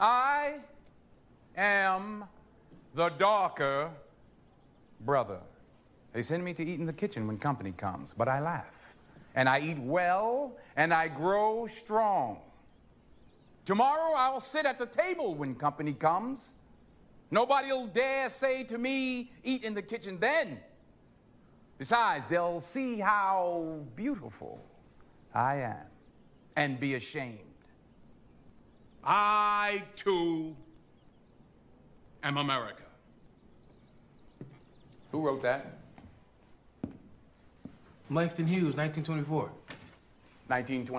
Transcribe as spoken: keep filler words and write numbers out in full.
I am the darker brother. They send me to eat in the kitchen when company comes, but I laugh. And I eat well, and I grow strong. Tomorrow I'll sit at the table when company comes. Nobody'll dare say to me, eat in the kitchen then. Besides, they'll see how beautiful I am and be ashamed. I, too, am America. Who wrote that? Langston Hughes, nineteen twenty-four. nineteen twenty-four.